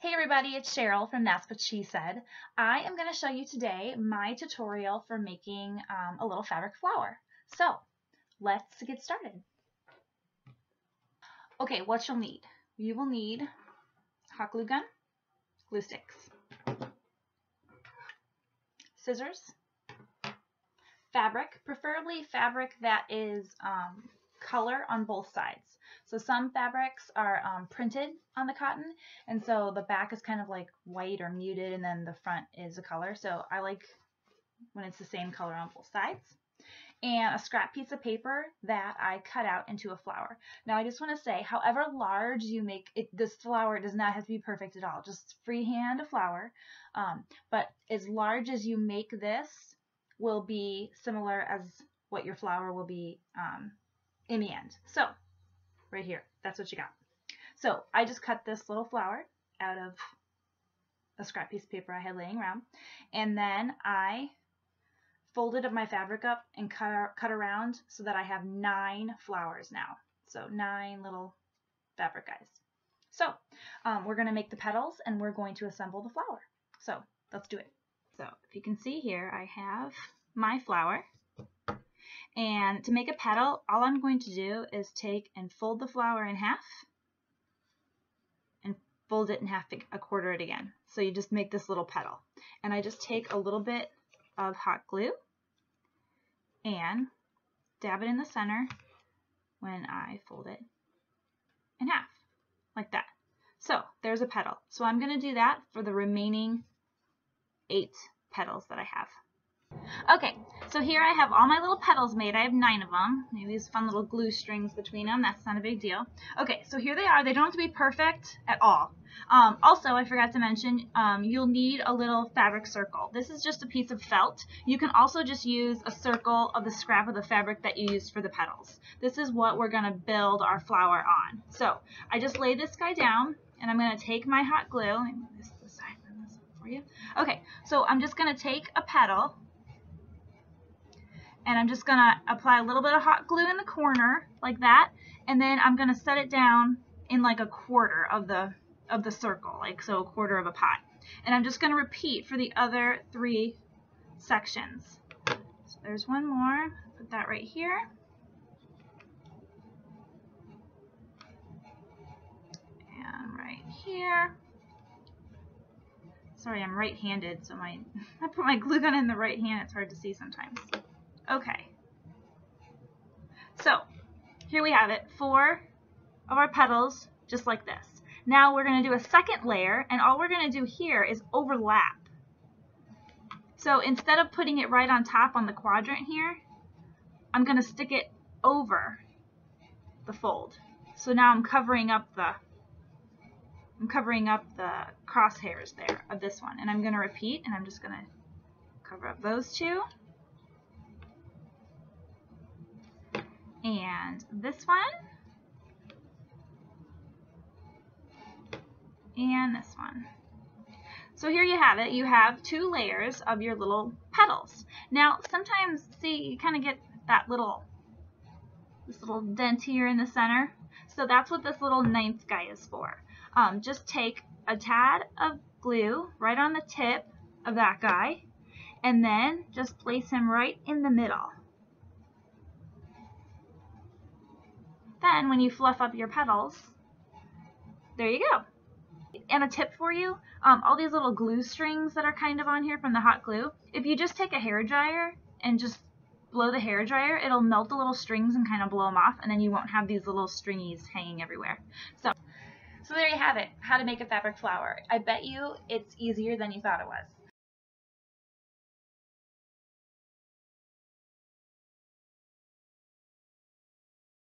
Hey everybody, it's Cheryl from That's What She Said. I am going to show you today my tutorial for making a little fabric flower. So let's get started. Okay, what you'll need. You will need hot glue gun, glue sticks, scissors, fabric, preferably fabric that is color on both sides. So some fabrics are printed on the cotton, and so the back is kind of like white or muted, and then the front is a color. So I like when it's the same color on both sides. And a scrap piece of paper that I cut out into a flower. Now I just want to say, however large you make it, this flower does not have to be perfect at all. Just freehand a flower, but as large as you make this will be similar as what your flower will be in the end. So right here, that's what you got. So I just cut this little flower out of a scrap piece of paper I had laying around, and then I folded up my fabric up and cut around so that I have 9 flowers now. So 9 little fabric guys. So we're going to make the petals and we're going to assemble the flower. So let's do it. So if you can see here, I have my flower. And to make a petal, all I'm going to do is take and fold the flower in half and fold it in half, a quarter it again. So you just make this little petal. And I just take a little bit of hot glue and dab it in the center when I fold it in half, like that. So there's a petal. So I'm going to do that for the remaining 8 petals that I have. Okay, so here I have all my little petals made. I have 9 of them. Maybe these fun little glue strings between them. That's not a big deal. Okay, so here they are. They don't have to be perfect at all. Also, I forgot to mention, you'll need a little fabric circle. This is just a piece of felt. You can also just use a circle of the scrap of the fabric that you used for the petals. This is what we're going to build our flower on. So I just laid this guy down, and I'm going to take my hot glue. Let me move this to the side for you. Okay, so I'm just going to take a petal. And I'm just going to apply a little bit of hot glue in the corner like that, and then I'm going to set it down in like a quarter of the circle, like so a quarter of a pot. And I'm just going to repeat for the other 3 sections. So there's one more. Put that right here. And right here. Sorry, I'm right-handed, so I put my glue gun in the right hand. It's hard to see sometimes. Okay, so here we have it, 4 of our petals just like this. Now we're going to do a second layer, and all we're going to do here is overlap. So instead of putting it right on top on the quadrant here, I'm going to stick it over the fold. So now I'm covering up the crosshairs there of this one, and I'm going to repeat, and I'm just going to cover up those 2. And this one, and this one. So here you have it. You have 2 layers of your little petals. Now, sometimes, see, you kind of get that this little dent here in the center. So that's what this little 9th guy is for. Just take a tad of glue right on the tip of that guy, and then just place him right in the middle. Then when you fluff up your petals, there you go. And a tip for you, all these little glue strings that are kind of on here from the hot glue, if you just take a hairdryer and just blow the hairdryer, it'll melt the little strings and kind of blow them off, and then you won't have these little stringies hanging everywhere. So there you have it, how to make a fabric flower. I bet you it's easier than you thought it was.